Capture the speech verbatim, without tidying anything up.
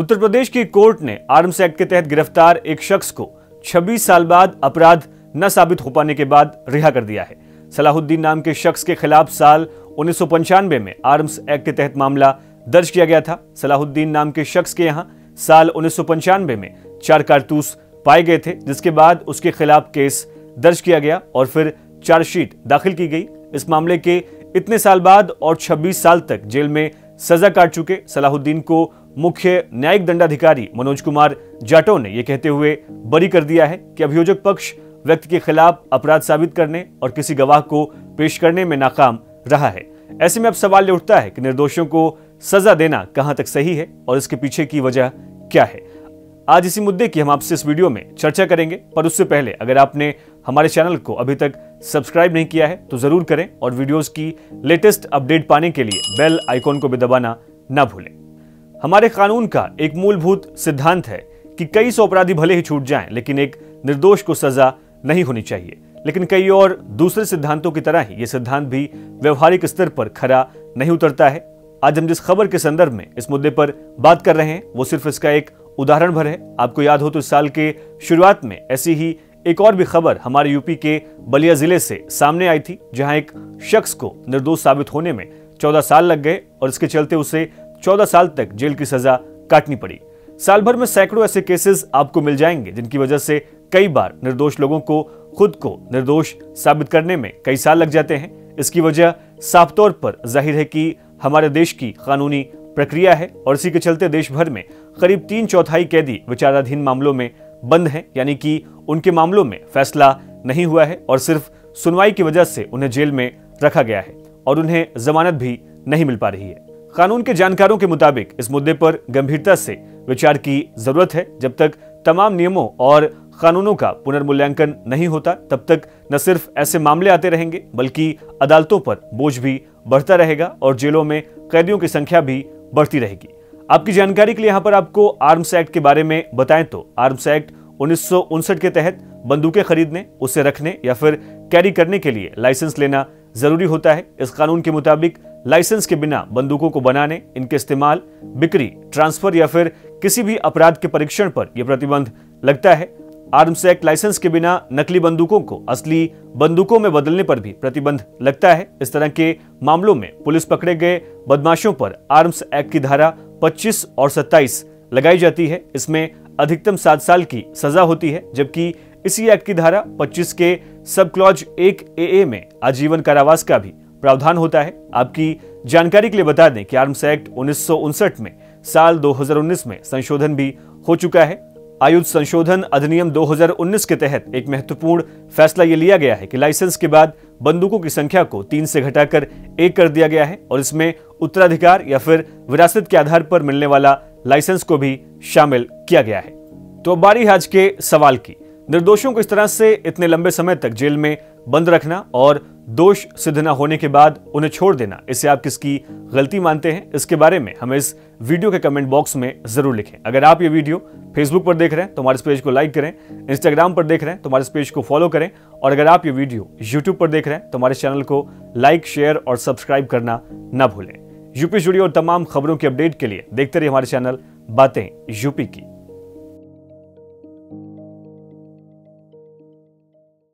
उत्तर प्रदेश की कोर्ट ने arms act के तहत गिरफ्तार एक शख्स को छब्बीस साल बाद अपराध न साबित हो पाने के बाद रिहा कर दिया है। सलाहुद्दीन नाम के शख्स के खिलाफ साल उन्नीस सौ पंचानवे में आर्म्स एक्ट के तहत मामला दर्ज किया गया था। सलाहुद्दीन नाम के शख्स के यहाँ साल उन्नीस सौ पंचानवे में चार कारतूस पाए गए थे, जिसके बाद उसके खिलाफ केस दर्ज किया गया और फिर चार्जशीट दाखिल की गई। इस मामले के इतने साल बाद और छब्बीस साल तक जेल में सजा काट चुके सलाहुद्दीन को मुख्य न्यायिक दंडाधिकारी मनोज कुमार जाटव ने यह कहते हुए बरी कर दिया है कि अभियोजक पक्ष व्यक्ति के खिलाफ अपराध साबित करने और किसी गवाह को पेश करने में नाकाम रहा है। ऐसे में अब सवाल उठता है कि निर्दोषों को सजा देना कहां तक सही है और इसके पीछे की वजह क्या है। आज इसी मुद्दे की हम आपसे इस वीडियो में चर्चा करेंगे, पर उससे पहले अगर आपने हमारे चैनल को अभी तक सब्सक्राइब नहीं किया है तो जरूर करें और वीडियोस की लेटेस्ट अपडेट पाने के लिए बेल आइकॉन को भी दबाना ना भूलें। हमारे कानून का एक मूलभूत सिद्धांत है कि कई सौ अपराधी भले ही छूट जाएं, लेकिन एक निर्दोष को सजा नहीं होनी चाहिए। लेकिन कई और दूसरे सिद्धांतों की तरह ही ये सिद्धांत भी व्यवहारिक स्तर पर खरा नहीं उतरता है। आज हम जिस खबर के संदर्भ में इस मुद्दे पर बात कर रहे हैं वो सिर्फ इसका एक उदाहरण भर है। आपको याद हो तो इस साल के शुरुआत में ऐसी ही एक और भी खबर हमारे यूपी के बलिया जिले से सामने आई थी, जहां एक शख्स को निर्दोष साबित होने में चौदह साल लग गए और इसके चलते उसे चौदह साल तक जेल की सजा काटनी पड़ी। साल भर में सैकड़ों ऐसे केसेस आपको मिल जाएंगे जिनकी वजह से कई बार निर्दोष लोगों को खुद को निर्दोष साबित करने में कई साल लग जाते हैं। इसकी वजह साफ तौर पर जाहिर है कि हमारे देश की कानूनी प्रक्रिया है और इसी के चलते देश भर में करीब तीन चौथाई कैदी विचाराधीन मामलों में बंद हैं, यानी कि उनके मामलों में फैसला नहीं हुआ है और सिर्फ सुनवाई की वजह से उन्हें जेल में रखा गया है और उन्हें जमानत भी नहीं मिल पा रही है। कानून के जानकारों के मुताबिक इस मुद्दे पर गंभीरता से विचार की जरूरत है। जब तक तमाम नियमों और कानूनों का पुनर्मूल्यांकन नहीं होता तब तक न सिर्फ ऐसे मामले आते रहेंगे बल्कि अदालतों पर बोझ भी बढ़ता रहेगा और जेलों में कैदियों की संख्या भी बढ़ती रहेगी। आपकी जानकारी के लिए यहाँ पर आपको आर्म्स एक्ट के बारे में बताएं तो आर्म्स एक्ट उन्नीस सौ उनसठ के तहत बंदूकें खरीदने, उसे रखने या फिर कैरी करने के लिए लाइसेंस लेना जरूरी होता है। इस कानून के मुताबिक लाइसेंस के बिना बंदूकों को बनाने, इनके इस्तेमाल, बिक्री, ट्रांसफर या फिर किसी भी अपराध के परीक्षण पर यह प्रतिबंध लगता है। आर्म्स एक्ट लाइसेंस के बिना नकली बंदूकों को असली बंदूकों में बदलने पर भी प्रतिबंध लगता है। इस तरह के मामलों में पुलिस पकड़े गए बदमाशों पर आर्म्स एक्ट की धारा पच्चीस और सत्ताईस लगाई जाती है। इसमें अधिकतम सात साल की सजा होती है, जबकि इसी एक्ट की धारा पच्चीस के सब क्लॉज एक ए में आजीवन कारावास का भी प्रावधान होता है। आपकी जानकारी के लिए बता दें कि आर्म्स एक्ट उन्नीस सौ उनसठ में साल दो हज़ार उन्नीस में संशोधन भी हो चुका है। आयुध संशोधन अधिनियम दो हज़ार उन्नीस के तहत एक महत्वपूर्ण फैसला ये लिया गया है कि लाइसेंस के बाद बंदूकों की संख्या को तीन से घटाकर एक कर दिया गया है और इसमें उत्तराधिकार या फिर विरासत के आधार पर मिलने वाला लाइसेंस को भी शामिल किया गया है। तो बारी आज के सवाल की, निर्दोषों को इस तरह से इतने लंबे समय तक जेल में बंद रखना और दोष सिद्ध न होने के बाद उन्हें छोड़ देना, इसे आप किसकी गलती मानते हैं? इसके बारे में हमें इस वीडियो के कमेंट बॉक्स में जरूर लिखें। अगर आप ये वीडियो फेसबुक पर देख रहे हैं तो हमारे इस पेज को लाइक करें, इंस्टाग्राम पर देख रहे हैं तो हमारे इस पेज को फॉलो करें और अगर आप ये वीडियो यूट्यूब पर देख रहे हैं तो हमारे चैनल को लाइक, शेयर और सब्सक्राइब करना ना भूलें। यूपी से जुड़ी और तमाम खबरों की अपडेट के लिए देखते रहिए हमारे चैनल बातें यूपी की।